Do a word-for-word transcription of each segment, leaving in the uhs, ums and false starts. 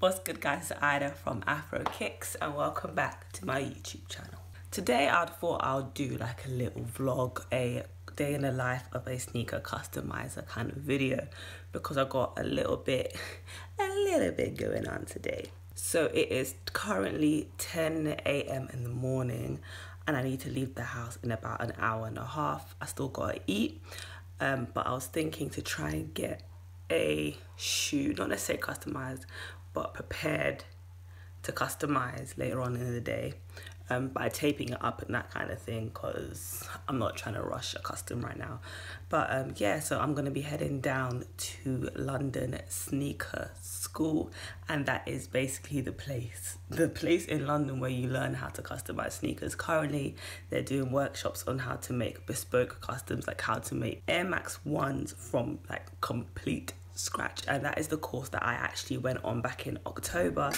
What's good guys, it's Ida from Afro Kickz and welcome back to my YouTube channel. Today I thought I'll do like a little vlog, a day in the life of a sneaker customizer kind of video, because I got a little bit, a little bit going on today. So it is currently ten A M in the morning and I need to leave the house in about an hour and a half. I still gotta eat, um, but I was thinking to try and get a shoe, not necessarily customized, but prepared to customize later on in the day um, by taping it up and that kind of thing, because I'm not trying to rush a custom right now. But um, yeah, so I'm going to be heading down to London Sneaker School, and that is basically the place, the place in London where you learn how to customize sneakers. Currently, they're doing workshops on how to make bespoke customs, like how to make Air Max ones from like complete scratch, and that is the course that I actually went on back in October.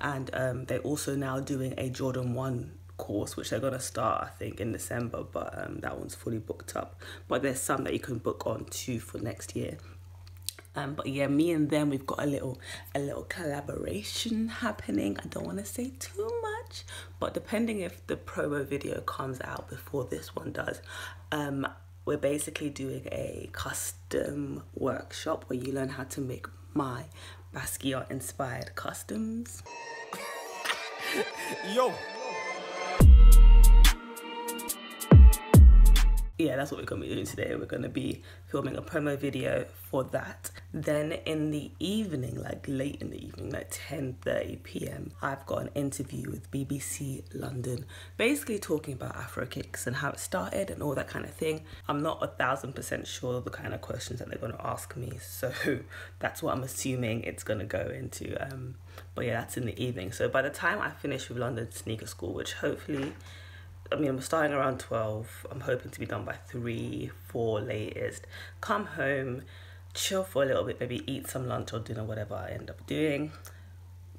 And um, they're also now doing a Jordan one course, which they're going to start, I think, in December. But um, that one's fully booked up. But there's some that you can book on too for next year. Um, but yeah, me and them, we've got a little, a little collaboration happening. I don't want to say too much, but depending if the promo video comes out before this one does, um, we're basically doing a custom workshop where you learn how to make my Basquiat inspired customs. Yo. Yeah, that's what we're gonna be doing today. We're gonna be filming a promo video for that. Then in the evening, like late in the evening, like ten thirty P M, I've got an interview with B B C London, basically talking about Afro Kickz and how it started and all that kind of thing. I'm not a thousand percent sure of the kind of questions that they're gonna ask me, so that's what I'm assuming it's gonna go into. Um, but yeah, that's in the evening. So by the time I finish with London Sneaker School, which hopefully, I mean, I'm starting around twelve. I'm hoping to be done by three, four latest. Come home, chill for a little bit, maybe eat some lunch or dinner, whatever I end up doing.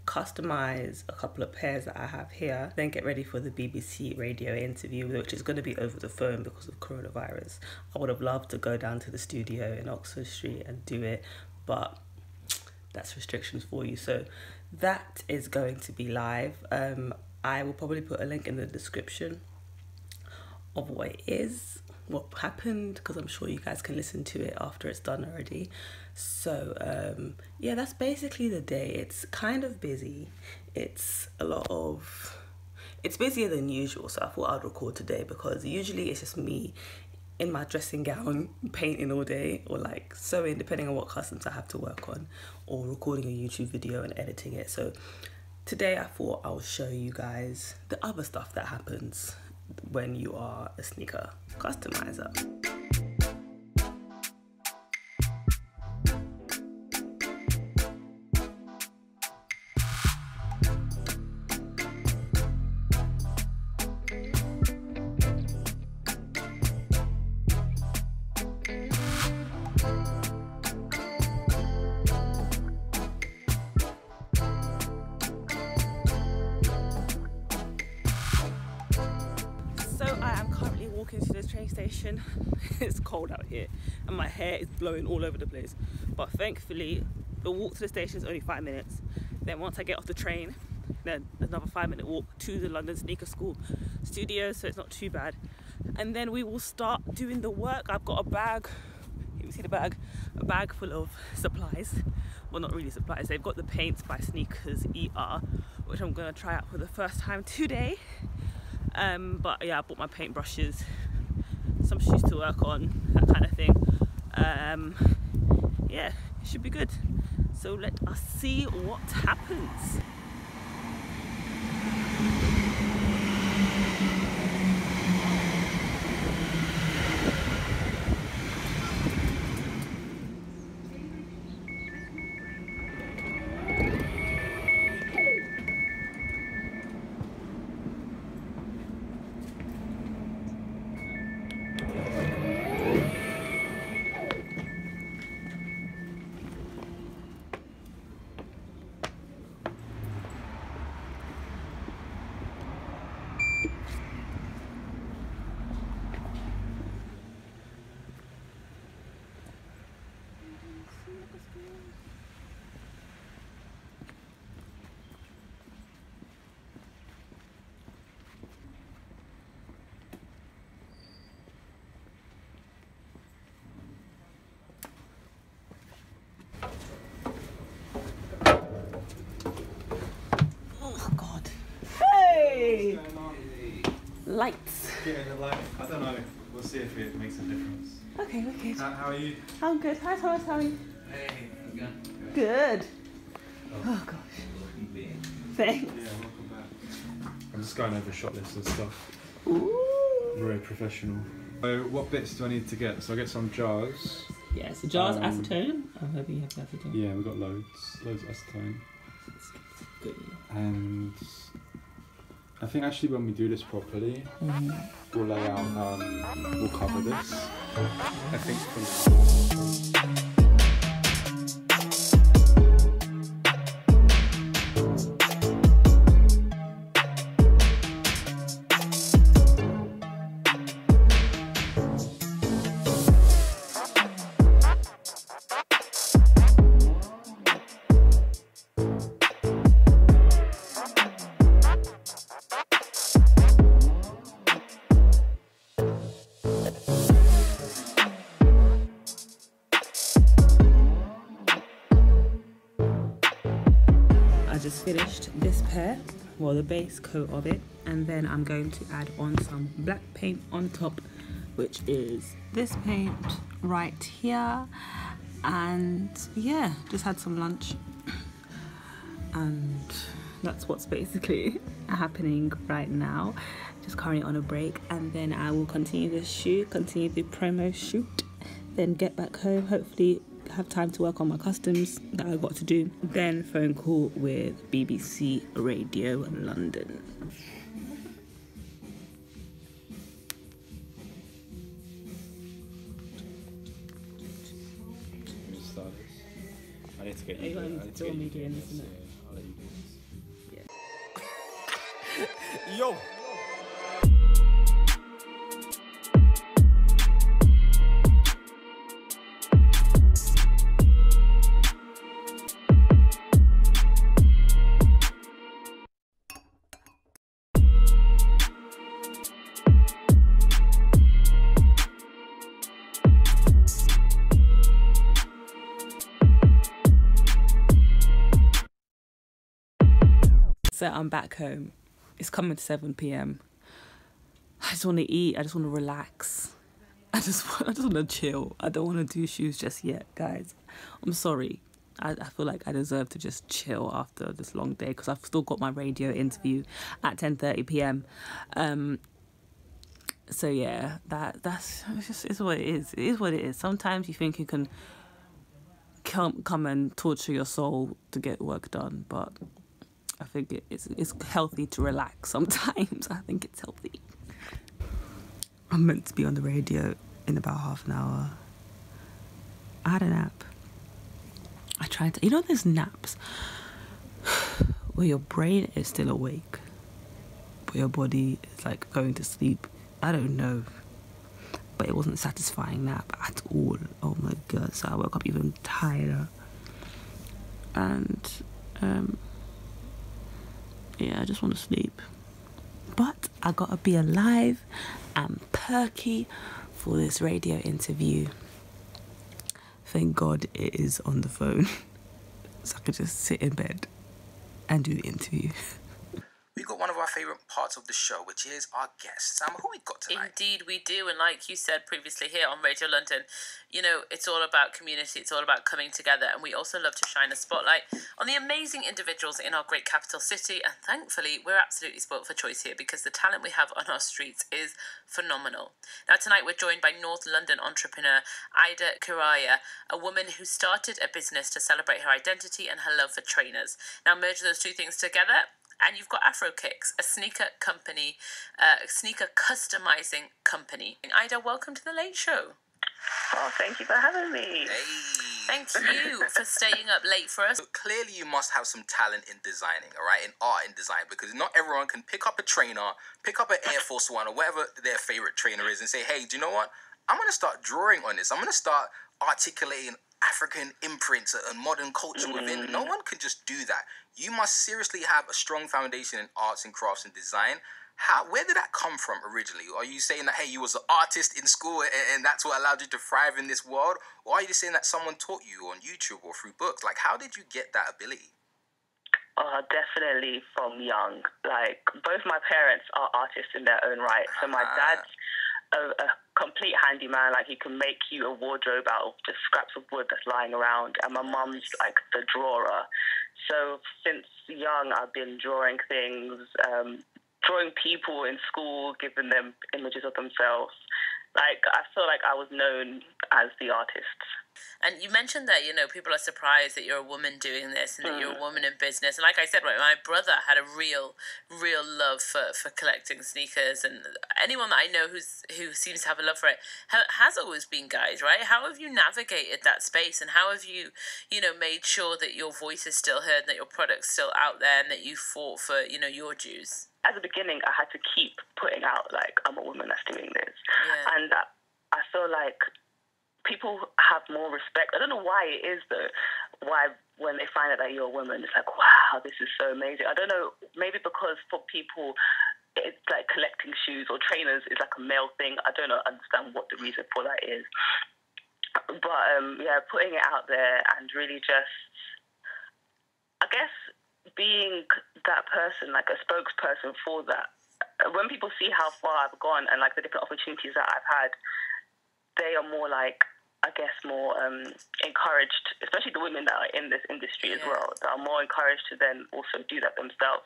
Customize a couple of pairs that I have here. Then get ready for the B B C radio interview, which is going to be over the phone because of coronavirus. I would have loved to go down to the studio in Oxford Street and do it, but that's restrictions for you. So that is going to be live. Um, I will probably put a link in the description of what it is, what happened, because I'm sure you guys can listen to it after it's done already. So um yeah, that's basically the day. It's kind of busy. It's a lot of it's busier than usual, so I thought I'd record today, because usually it's just me in my dressing gown painting all day, or like sewing, depending on what customs I have to work on, or recording a YouTube video and editing it. So today I thought I'll show you guys the other stuff that happens when you are a sneaker customizer. Into this train station. It's cold out here and my hair is blowing all over the place, but thankfully the walk to the station is only five minutes. Then once I get off the train, then another five minute walk to the London Sneaker School studio, so it's not too bad. And then we will start doing the work. I've got a bag, you can see the bag, a bag full of supplies. Well, not really supplies, they've got the paints by Sneakers E R, which I'm gonna try out for the first time today. Um, but yeah, I bought my paint brushes, some shoes to work on, that kind of thing. Um, yeah, it should be good. So let us see what happens. lights. Yeah, the light. I don't know. We'll see if it makes a difference. Okay, okay. How, how are you? I'm good. Hi, Thomas. How are you? Hey, how's it going? Good. Oh, oh gosh. Welcome back. Thanks. Yeah, welcome back. I'm just going over shot lists and stuff. Ooh. Very professional. So, what bits do I need to get? So I get some jars. Yeah, so jars, um, acetone. I'm hoping you have acetone. Yeah, we've got loads. Loads of acetone. That's good. And I think actually when we do this properly, mm-hmm. we'll lay out, um, we'll cover this. I think from the finished this pair, well the base coat of it, and then I'm going to add on some black paint on top, which is this paint right here. And yeah, just had some lunch and that's what's basically happening right now, just currently on a break, and then I will continue this shoot, continue the promo shoot, then get back home, hopefully have time to work on my customs that I've got to do, then phone call with B B C Radio London. I need to get you doing this, isn't it? I'll let you do this. Yeah. Yo! So I'm back home. It's coming to seven p m I just want to eat. I just want to relax. I just want, I just want to chill. I don't want to do shoes just yet, guys. I'm sorry. I, I feel like I deserve to just chill after this long day because I've still got my radio interview at ten thirty p m Um, so yeah, that that's it's just it's what it is. It is what it is. Sometimes you think you can come come and torture your soul to get work done, but I think it's, it's healthy to relax sometimes. I think it's healthy. I'm meant to be on the radio in about half an hour. I had a nap. I tried to... You know those naps where your brain is still awake, but your body is like going to sleep? I don't know. But it wasn't a satisfying nap at all. Oh my God. So I woke up even tighter. And... um. Yeah, I just want to sleep. But I gotta be alive and perky for this radio interview. Thank God it is on the phone. So I could just sit in bed and do the interview. We've got one of our favourite parts of the show, which is our guests. Sam, who we got tonight? Indeed we do, and like you said previously here on Radio London, you know, it's all about community, it's all about coming together, and we also love to shine a spotlight on the amazing individuals in our great capital city, and thankfully we're absolutely spoilt for choice here because the talent we have on our streets is phenomenal. Now tonight we're joined by North London entrepreneur Ida Kuraya, a woman who started a business to celebrate her identity and her love for trainers. Now merge those two things together, and you've got Afro Kickz, a sneaker company, uh, a sneaker customizing company. Ida, welcome to The Late Show. Oh, thank you for having me. Hey. Thank you for staying up late for us. So clearly you must have some talent in designing, all right, in art and design, because not everyone can pick up a trainer, pick up an Air Force One or whatever their favorite trainer is and say, hey, do you know what? I'm going to start drawing on this. I'm going to start articulating African imprints and modern culture within. Mm. No one can just do that. You must seriously have a strong foundation in arts and crafts and design. How, where did that come from originally? Are you saying that, hey, you was an artist in school and, and that's what allowed you to thrive in this world? Or are you just saying that someone taught you on YouTube or through books? Like, how did you get that ability? Uh, definitely from young. Like, both my parents are artists in their own right. So my dad's a, a complete handyman. Like, he can make you a wardrobe out of just scraps of wood that's lying around. And my mum's, like, the drawer. So since young, I've been drawing things, um, drawing people in school, giving them images of themselves. Like, I feel like I was known as the artist. And you mentioned that, you know, people are surprised that you're a woman doing this and that mm. you're a woman in business. And like I said, right, my brother had a real, real love for, for collecting sneakers. And anyone that I know who's who seems to have a love for it has always been guys, right? How have you navigated that space? And how have you, you know, made sure that your voice is still heard and that your product's still out there and that you fought for, you know, your dues? At the beginning, I had to keep putting out, like, I'm a woman that's doing this. Yeah. And I, I feel like people have more respect. I don't know why it is, though, why when they find out that you're a woman, it's like, wow, this is so amazing. I don't know, maybe because for people, it's like collecting shoes or trainers is like a male thing. I don't know, understand what the reason for that is. But, um, yeah, putting it out there and really just, I guess, being that person, like a spokesperson for that. When people see how far I've gone and like the different opportunities that I've had, they are more like, I guess, more um, encouraged, especially the women that are in this industry yeah. as well, that are more encouraged to then also do that themselves.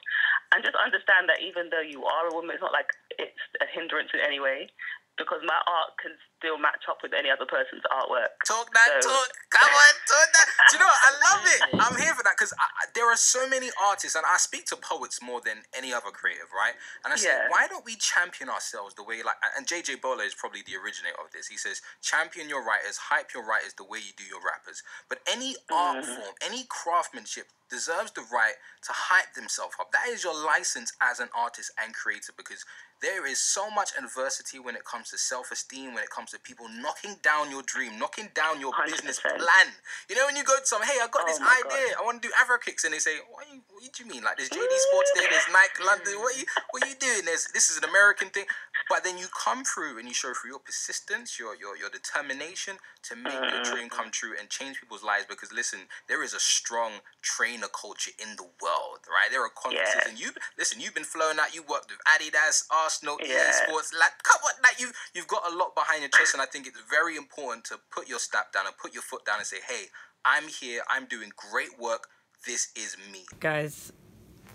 And just understand that even though you are a woman, it's not like it's a hindrance in any way, because my art can still match up with any other person's artwork. Talk that so. talk. Come on, talk that. Do you know, I love it. I'm here for that, because there are so many artists, and I speak to poets more than any other creative, right? And I say, yeah. why don't we champion ourselves the way, like, and J J Bola is probably the originator of this. He says, champion your writers, hype your writers the way you do your rappers. But any mm-hmm. art form, any craftsmanship deserves the right to hype themselves up. That is your license as an artist and creator, because there is so much adversity when it comes to self-esteem, when it comes to people knocking down your dream, knocking down your one hundred percent business plan. You know, when you go to some, hey, I got oh this idea, God. I want to do Afro Kickz, and they say, what, you, what do you mean? Like, there's J D Sports there, there's Nike London, what are you, what are you doing? There's, this is an American thing. But then you come through and you show through your persistence, your your, your determination to make uh, your dream come true and change people's lives. Because listen, there is a strong trainer culture in the world, right? There are conferences, yeah. and you listen. You've been flown out. You worked with Adidas, Arsenal, yeah. E A Sports. Like, come on, like you've you've got a lot behind your chest, and I think it's very important to put your step down and put your foot down and say, "Hey, I'm here. I'm doing great work. This is me." Guys,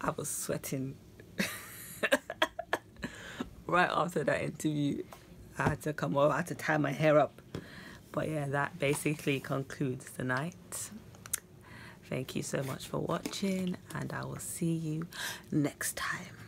I was sweating. Right after that interview, I had to come over, I had to tie my hair up. But yeah, that basically concludes the night. Thank you so much for watching, and I will see you next time.